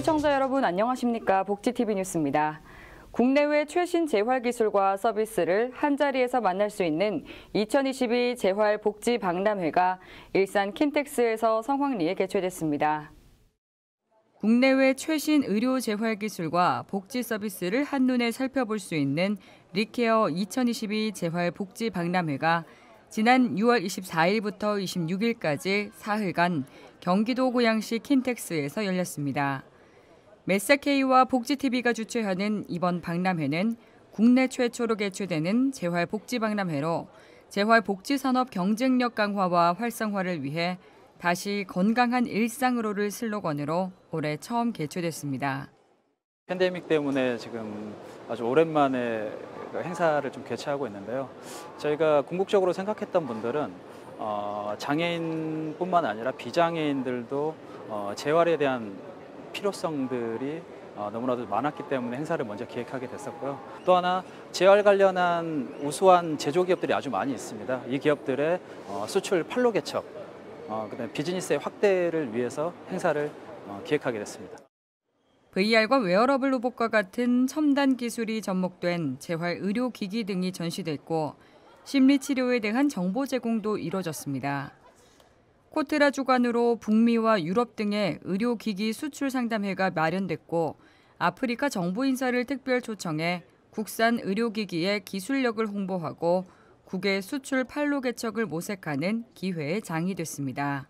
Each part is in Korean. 시청자 여러분 안녕하십니까? 복지TV 뉴스입니다. 국내외 최신 재활기술과 서비스를 한자리에서 만날 수 있는 2022 재활복지박람회가 일산 킨텍스에서 성황리에 개최됐습니다. 국내외 최신 의료 재활기술과 복지 서비스를 한눈에 살펴볼 수 있는 리케어 2022 재활복지박람회가 지난 6월 24일부터 26일까지 사흘간 경기도 고양시 킨텍스에서 열렸습니다. 메사K와 복지TV가 주최하는 이번 박람회는 국내 최초로 개최되는 재활복지박람회로 재활복지산업 경쟁력 강화와 활성화를 위해 다시 건강한 일상으로를 슬로건으로 올해 처음 개최됐습니다. 팬데믹 때문에 지금 아주 오랜만에 행사를 좀 개최하고 있는데요. 저희가 궁극적으로 생각했던 분들은 장애인뿐만 아니라 비장애인들도 재활에 대한 필요성들이 너무나도 많았기 때문에 행사를 먼저 기획하게 됐었고요. 또 하나 재활 관련한 우수한 제조기업들이 아주 많이 있습니다. 이 기업들의 수출 판로 개척, 그다음에 비즈니스의 확대를 위해서 행사를 기획하게 됐습니다. VR과 웨어러블 로봇과 같은 첨단 기술이 접목된 재활 의료기기 등이 전시됐고 심리치료에 대한 정보 제공도 이뤄졌습니다. 코트라 주관으로 북미와 유럽 등의 의료기기 수출 상담회가 마련됐고 아프리카 정부 인사를 특별 초청해 국산 의료기기의 기술력을 홍보하고 국외 수출 판로 개척을 모색하는 기회의 장이 됐습니다.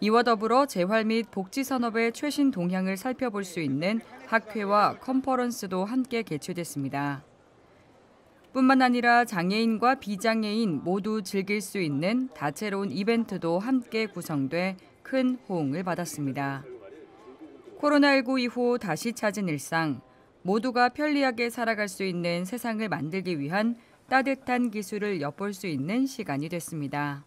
이와 더불어 재활 및 복지산업의 최신 동향을 살펴볼 수 있는 학회와 컨퍼런스도 함께 개최됐습니다. 뿐만 아니라 장애인과 비장애인 모두 즐길 수 있는 다채로운 이벤트도 함께 구성돼 큰 호응을 받았습니다. 코로나19 이후 다시 찾은 일상, 모두가 편리하게 살아갈 수 있는 세상을 만들기 위한 따뜻한 기술을 엿볼 수 있는 시간이 됐습니다.